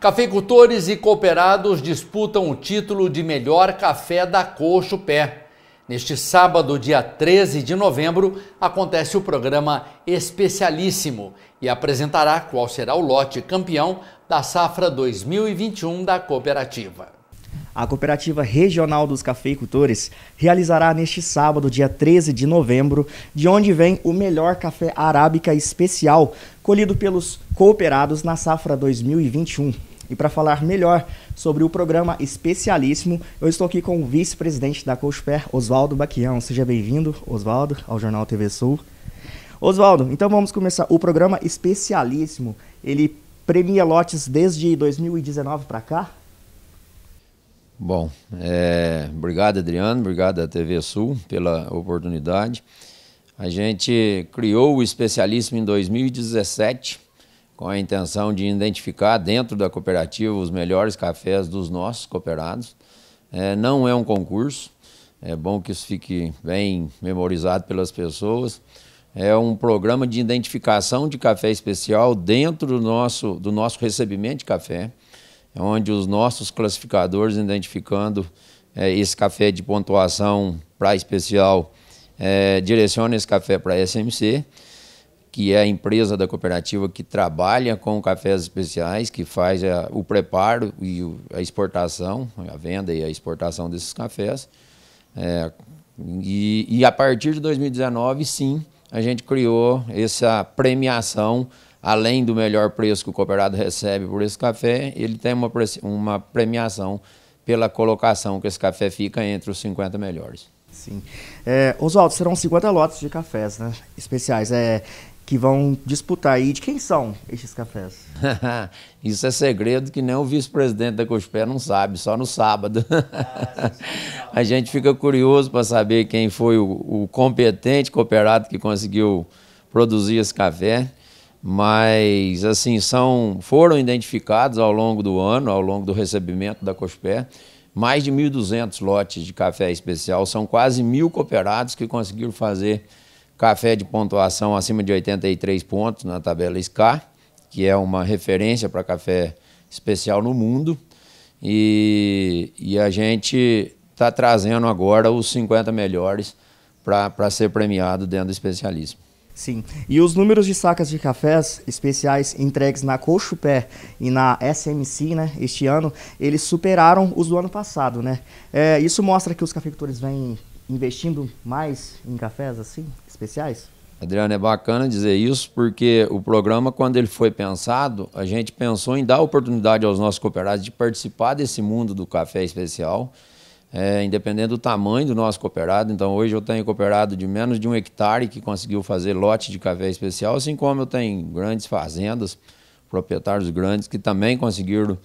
Cafeicultores e cooperados disputam o título de melhor café da Cooxupé. Neste sábado, dia 13 de novembro, acontece o programa Especialíssimo e apresentará qual será o lote campeão da safra 2021 da cooperativa. A Cooperativa Regional dos Cafeicultores realizará neste sábado, dia 13 de novembro, de onde vem o melhor café arábica especial colhido pelos cooperados na safra 2021. E para falar melhor sobre o programa Especialíssimo, eu estou aqui com o vice-presidente da Cooxupé, Oswaldo Baquião. Seja bem-vindo, Oswaldo, ao Jornal TV Sul. Oswaldo, então vamos começar. O programa Especialíssimo, ele premia lotes desde 2019 para cá? Bom, obrigado, Adriano, obrigado à TV Sul pela oportunidade. A gente criou o Especialíssimo em 2017, com a intenção de identificar dentro da cooperativa os melhores cafés dos nossos cooperados. Não é um concurso, é bom que isso fique bem memorizado pelas pessoas. É um programa de identificação de café especial dentro do nosso recebimento de café, onde os nossos classificadores, identificando esse café de pontuação para especial, direcionam esse café para a SMC, que é a empresa da cooperativa que trabalha com cafés especiais, que faz o preparo e a exportação, a venda e a exportação desses cafés. E a partir de 2019, sim, a gente criou essa premiação. Além do melhor preço que o cooperado recebe por esse café, ele tem uma premiação pela colocação que esse café fica entre os 50 melhores. Sim. Oswaldo, serão 50 lotes de cafés, né, especiais, que vão disputar aí. De quem são esses cafés? Isso é segredo que nem o vice-presidente da Cooxupé não sabe, só no sábado. A gente fica curioso para saber quem foi o competente cooperado que conseguiu produzir esse café, mas assim, foram identificados ao longo do ano, ao longo do recebimento da Cooxupé, mais de 1.200 lotes de café especial. São quase 1.000 cooperados que conseguiram fazer café de pontuação acima de 83 pontos na tabela SCAR, que é uma referência para café especial no mundo. E a gente está trazendo agora os 50 melhores para ser premiado dentro do Especialíssimo. Sim. E os números de sacas de cafés especiais entregues na Cooxupé e na SMC, né, este ano, eles superaram os do ano passado, né? Isso mostra que os cafeicultores vêm investindo mais em cafés assim, especiais? Adriano, é bacana dizer isso, porque o programa, quando ele foi pensado, a gente pensou em dar oportunidade aos nossos cooperados de participar desse mundo do café especial, independente do tamanho do nosso cooperado. Então hoje eu tenho cooperado de menos de 1 hectare que conseguiu fazer lote de café especial, assim como eu tenho grandes fazendas, proprietários grandes que também conseguiram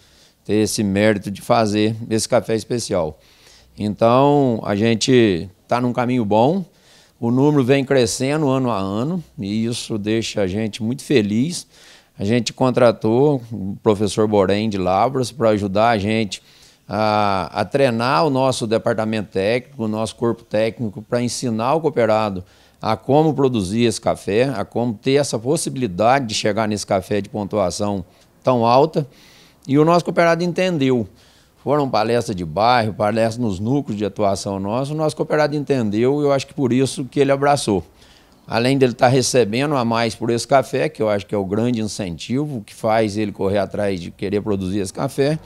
ter esse mérito de fazer esse café especial. Então a gente está num caminho bom, o número vem crescendo ano a ano e isso deixa a gente muito feliz. A gente contratou o professor Borém de Lavras para ajudar a gente a treinar o nosso departamento técnico, o nosso corpo técnico, para ensinar o cooperado a como produzir esse café, a como ter essa possibilidade de chegar nesse café de pontuação tão alta. E o nosso cooperado entendeu. Foram palestras de bairro, palestras nos núcleos de atuação nosso. O nosso cooperado entendeu e eu acho que por isso que ele abraçou. Além dele estar recebendo a mais por esse café, que eu acho que é o grande incentivo que faz ele correr atrás de querer produzir esse café,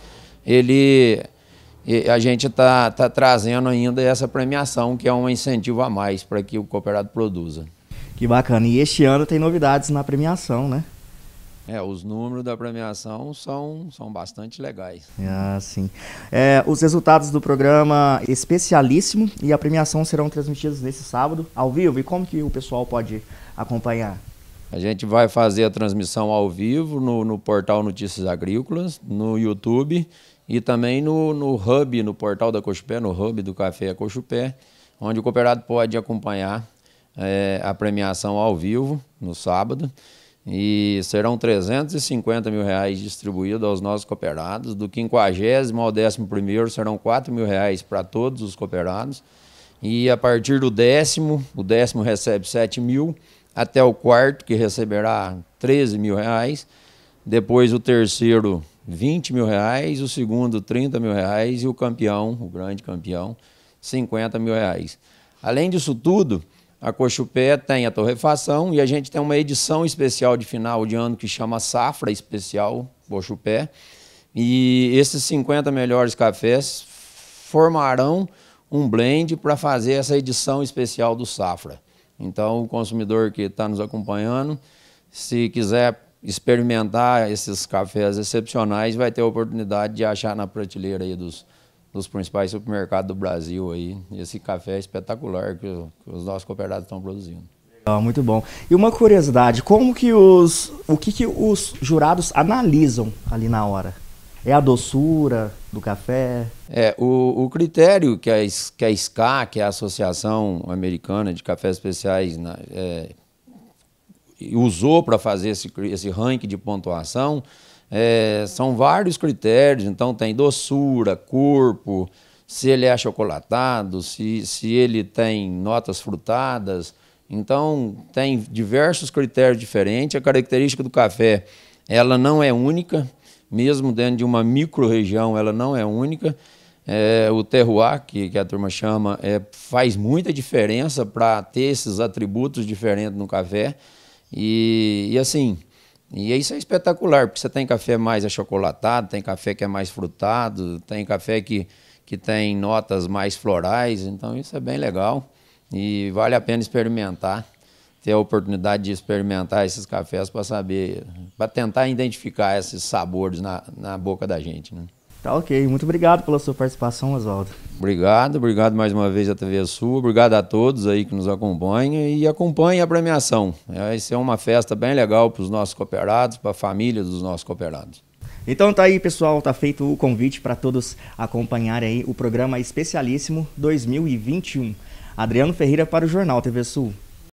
a gente está trazendo ainda essa premiação, que é um incentivo a mais para que o cooperado produza. Que bacana. E este ano tem novidades na premiação, né? Os números da premiação são bastante legais. Ah, sim. Os resultados do programa Especialíssimo e a premiação serão transmitidos nesse sábado, ao vivo. E como que o pessoal pode acompanhar? A gente vai fazer a transmissão ao vivo no portal Notícias Agrícolas, no YouTube e também no Hub, no portal da Cooxupé, no Hub do Café Cooxupé, onde o cooperado pode acompanhar a premiação ao vivo no sábado. E serão R$ 350.000 distribuídos aos nossos cooperados. Do 50º ao 11º serão R$ 4.000 para todos os cooperados. E a partir do 10º, o 10º recebe R$ 7.000. Até o 4º, que receberá R$ 13.000, depois o 3º R$20 mil, o segundo R$30 mil e o campeão, o grande campeão, R$50 mil. Além disso tudo, a Cooxupé tem a torrefação e a gente tem uma edição especial de final de ano que chama Safra Especial Cooxupé. E esses 50 melhores cafés formarão um blend para fazer essa edição especial do Safra. Então, o consumidor que está nos acompanhando, se quiser experimentar esses cafés excepcionais, vai ter a oportunidade de achar na prateleira aí dos principais supermercados do Brasil aí, esse café espetacular que os nossos cooperados estão produzindo. Ah, muito bom. E uma curiosidade, como que o que os jurados analisam ali na hora? É a doçura do café? É, o critério que a SCA, que é a Associação Americana de Cafés Especiais, usou para fazer esse ranking de pontuação, são vários critérios. Então tem doçura, corpo, se ele é achocolatado, se ele tem notas frutadas. Então tem diversos critérios diferentes. A característica do café, ela não é única, mesmo dentro de uma micro-região, ela não é única. O terroir, que a turma chama, faz muita diferença para ter esses atributos diferentes no café. E isso é espetacular, porque você tem café mais achocolatado, tem café que é mais frutado, tem café que tem notas mais florais. Então isso é bem legal e vale a pena experimentar, ter a oportunidade de experimentar esses cafés para saber, para tentar identificar esses sabores na boca da gente, né? Tá ok, muito obrigado pela sua participação, Oswaldo. Obrigado mais uma vez à TV Sul, obrigado a todos aí que nos acompanham e acompanhem a premiação. Isso é uma festa bem legal para os nossos cooperados, para a família dos nossos cooperados. Então tá aí, pessoal, tá feito o convite para todos acompanharem aí o programa Especialíssimo 2021. Adriano Ferreira para o Jornal TV Sul.